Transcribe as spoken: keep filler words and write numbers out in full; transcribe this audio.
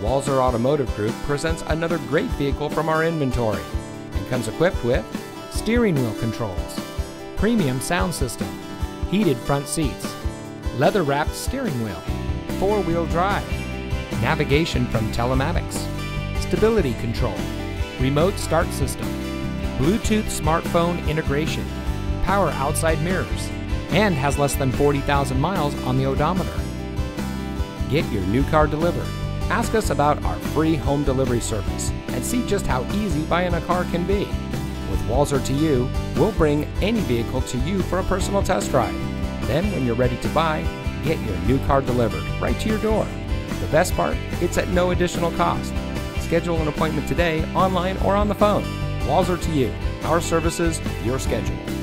Walser Automotive Group presents another great vehicle from our inventory and comes equipped with steering wheel controls, premium sound system, heated front seats, leather-wrapped steering wheel, four-wheel drive, navigation from telematics, stability control, remote start system, Bluetooth smartphone integration, power outside mirrors, and has less than forty thousand miles on the odometer. Get your new car delivered. Ask us about our free home delivery service and see just how easy buying a car can be. With Walser to you, we'll bring any vehicle to you for a personal test drive. Then when you're ready to buy, get your new car delivered right to your door. The best part, it's at no additional cost. Schedule an appointment today, online or on the phone. Walser to you, our services, your schedule.